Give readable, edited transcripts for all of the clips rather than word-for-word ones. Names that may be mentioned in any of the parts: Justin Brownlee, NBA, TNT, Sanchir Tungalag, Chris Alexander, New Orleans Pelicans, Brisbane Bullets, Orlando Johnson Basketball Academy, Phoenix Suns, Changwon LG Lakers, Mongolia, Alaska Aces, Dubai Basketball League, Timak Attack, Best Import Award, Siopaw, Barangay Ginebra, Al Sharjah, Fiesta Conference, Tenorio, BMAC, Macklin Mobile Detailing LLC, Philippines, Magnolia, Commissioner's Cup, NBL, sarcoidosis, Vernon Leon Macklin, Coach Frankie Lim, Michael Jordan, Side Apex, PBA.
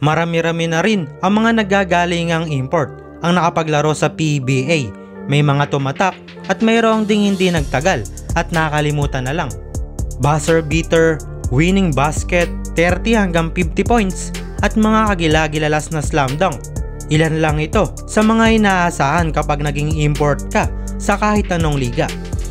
marami-rami na rin ang mga nagagalingang import ang nakapaglaro sa PBA. May mga tumatak at mayroong ding hindi nagtagal at nakalimutan na lang. Buzzer beater, winning basket, 30 hanggang 50 points at mga kagilagilalas na slam dunk. Ilan lang ito sa mga inaasahan kapag naging import ka sa kahit anong liga.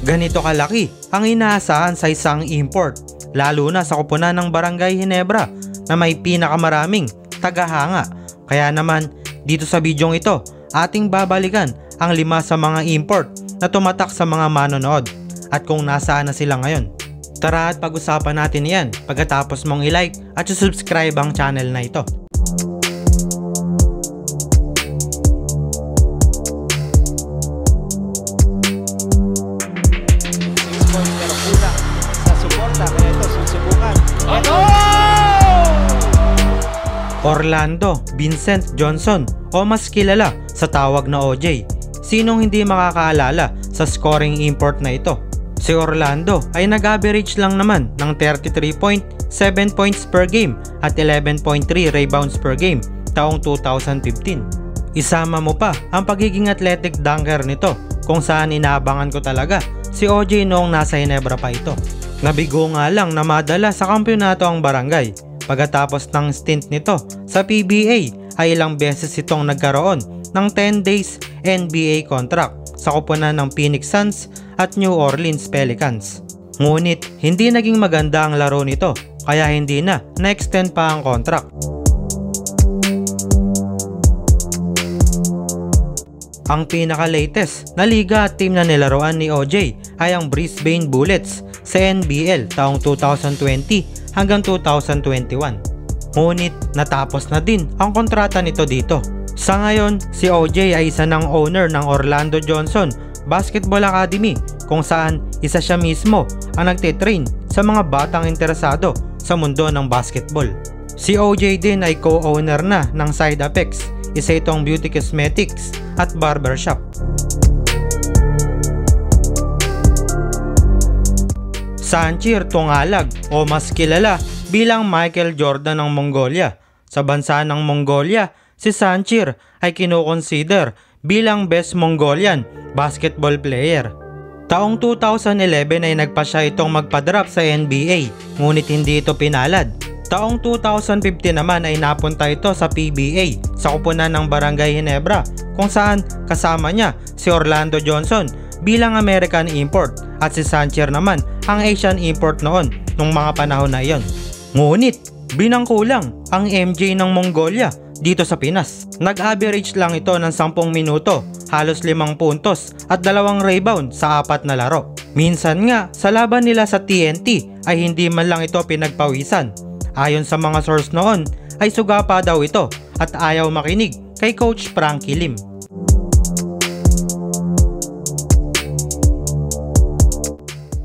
Ganito kalaki ang inaasahan sa isang import, lalo na sa koponan ng Barangay Ginebra na may pinakamaraming tagahanga. Kaya naman dito sa bidyong ito ating babalikan ang 5 sa mga import na tumatak sa mga manonood at kung nasaan na sila ngayon. Tara at pag-usapan natin yan pagkatapos mong i-like at subscribe ang channel na ito. Orlando Vincent Johnson o mas kilala sa tawag na OJ. Sinong hindi makakaalala sa scoring import na ito? Si Orlando ay nag-average lang naman ng 33.7 points per game at 11.3 rebounds per game taong 2015. Isama mo pa ang pagiging athletic dunker nito kung saan inaabangan ko talaga si OJ noong nasa Ginebra pa ito. Nabigo nga lang na madala sa kampyonato ang barangay. Pagkatapos ng stint nito sa PBA ay ilang beses itong nagkaroon ng 10 days NBA contract sa koponan ng Phoenix Suns at New Orleans Pelicans. Ngunit hindi naging maganda ang laro nito kaya hindi na na-extend pa ang contract. Ang pinaka-latest na liga at team na nilaruan ni OJ ay ang Brisbane Bullets sa NBL taong 2020 hanggang 2021. Ngunit natapos na din ang kontrata nito dito. Sa ngayon, si OJ ay isa ng owner ng Orlando Johnson Basketball Academy kung saan isa siya mismo ang nagtitrain sa mga batang interesado sa mundo ng basketball. Si OJ din ay co-owner na ng Side Apex, isa itong beauty cosmetics at barbershop. Sanchir Tungalag o mas kilala bilang Michael Jordan ng Mongolia. Sa bansa ng Mongolia, si Sanchir ay kinoconsider bilang best Mongolian basketball player. Taong 2011 ay nagpa siya itong magpa-draft sa NBA ngunit hindi ito pinalad. Taong 2015 naman ay napunta ito sa PBA sa koponan ng Barangay Ginebra kung saan kasama niya si Orlando Johnson bilang American import at si Sanchir naman ang Asian import noon nung mga panahon na iyon. Ngunit binangkulang ang MJ ng Mongolia dito sa Pinas. Nag-average lang ito ng 10 minuto, halos 5 puntos at 2 rebound sa 4 na laro. Minsan nga sa laban nila sa TNT ay hindi man lang ito pinagpawisan. Ayon sa mga source noon ay suga pa daw ito at ayaw makinig kay Coach Frankie Lim.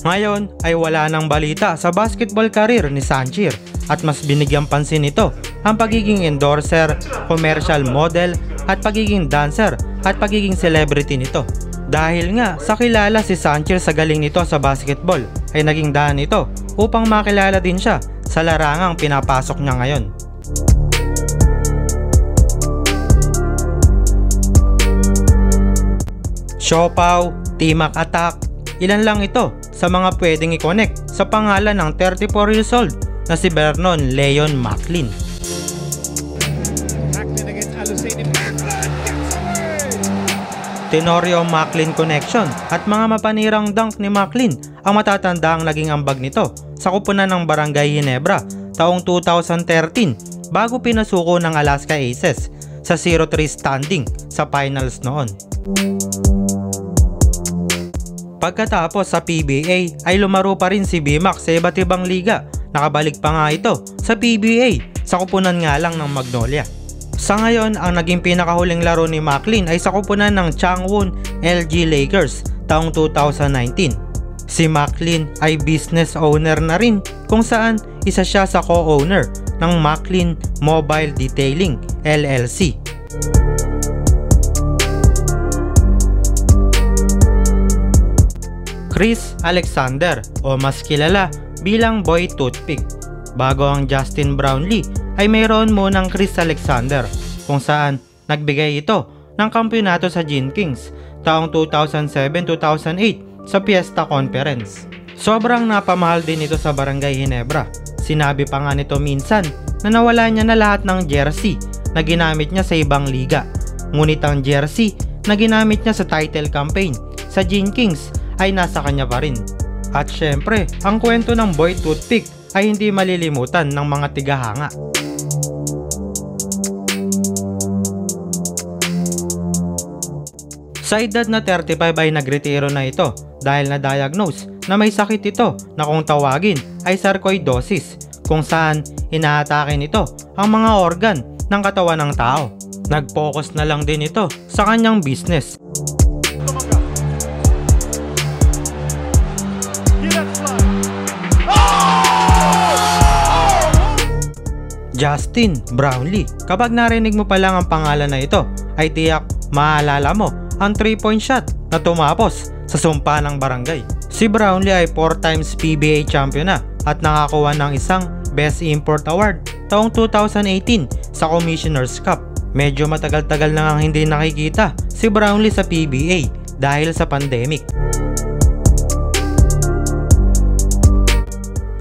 Ngayon ay wala nang balita sa basketball career ni Sanchir at mas binigyan pansin ito ang pagiging endorser, commercial model at pagiging dancer at pagiging celebrity nito. Dahil nga sa kilala si Sanchir sa galing nito sa basketball ay naging daan ito upang makilala din siya sa larangang pinapasok niya ngayon. Siopaw, Timak Attack, ilan lang ito sa mga pwedeng i-connect sa pangalan ng 34 years old na si Vernon Leon Macklin. Tenorio Macklin connection at mga mapanirang dunk ni Macklin ang matatanda ang naging ambag nito sa koponan ng Barangay Ginebra taong 2013 bago pinasuko ng Alaska Aces sa 0-3 standing sa finals noon. Pagkatapos sa PBA ay lumaro pa rin si BMAC sa iba't ibang liga. Nakabalik pa nga ito sa PBA sa koponan nga lang ng Magnolia. Sa ngayon, ang naging pinakahuling laro ni Macklin ay sa koponan ng Changwon LG Lakers taong 2019. Si Macklin ay business owner na rin kung saan isa siya sa co-owner ng Macklin Mobile Detailing LLC. Chris Alexander o mas kilala bilang Boy Toothpick. Bago ang Justin Brownlee ay mayroon mo ng Chris Alexander, kung saan nagbigay ito ng kampyonato sa Jenkins taong 2007-2008 sa Fiesta Conference. Sobrang napamahal din ito sa Barangay Ginebra. Sinabi pa nga nito minsan na nawala niya na lahat ng jersey na ginamit niya sa ibang liga. Ngunit ang jersey na ginamit niya sa title campaign sa Jenkins ay nasa kanya pa rin. At syempre, ang kwento ng Boy Toothpick ay hindi malilimutan ng mga tigahanga. Sa edad na 35 ay nagretiro na ito dahil na-diagnose na may sakit ito na kung tawagin ay sarcoidosis, kung saan inaatake nito ang mga organ ng katawan ng tao. Nag-focus na lang din ito sa kanyang business. Justin Brownlee. Kapag narinig mo pa lang ang pangalan na ito, ay tiyak maalala mo ang 3-point shot na tumapos sa sumpa ng barangay. Si Brownlee ay 4 times PBA champion na at nakakuha ng isang Best Import Award taong 2018 sa Commissioner's Cup. Medyo matagal-tagal na ngang hindi nakikita si Brownlee sa PBA dahil sa pandemic.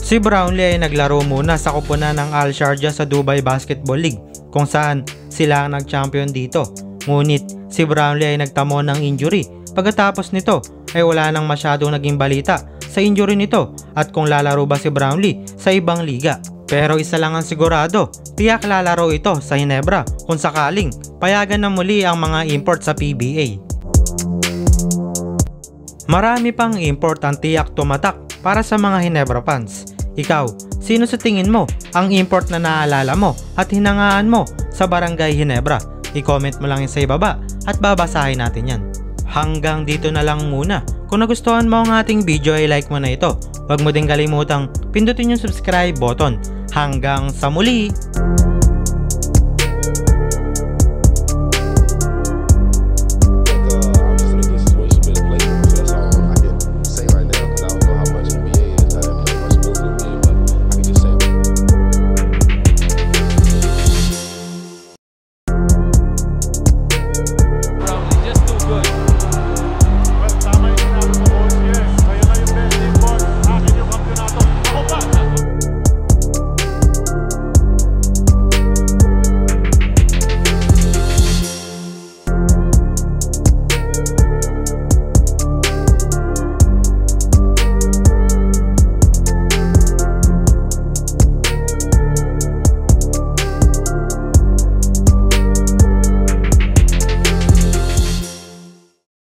Si Brownlee ay naglaro muna sa koponan ng Al Sharjah sa Dubai Basketball League, kung saan sila ang nag-champion dito. Ngunit si Brownlee ay nagtamo ng injury. Pagkatapos nito ay wala nang masyadong naging balita sa injury nito at kung lalaro ba si Brownlee sa ibang liga. Pero isa lang ang sigurado, tiyak lalaro ito sa Ginebra kung sakaling payagan na muli ang mga import sa PBA. Marami pang import ang tiyak tumatak para sa mga Ginebra fans. Ikaw, sino sa tingin mo ang import na naalala mo at hinangaan mo sa Barangay Ginebra? I-comment mo lang yun sa ibaba at babasahin natin yan. Hanggang dito na lang muna. Kung nagustuhan mo ang ating video ay like mo na ito. Huwag mo ding kalimutang pindutin yung subscribe button. Hanggang sa muli!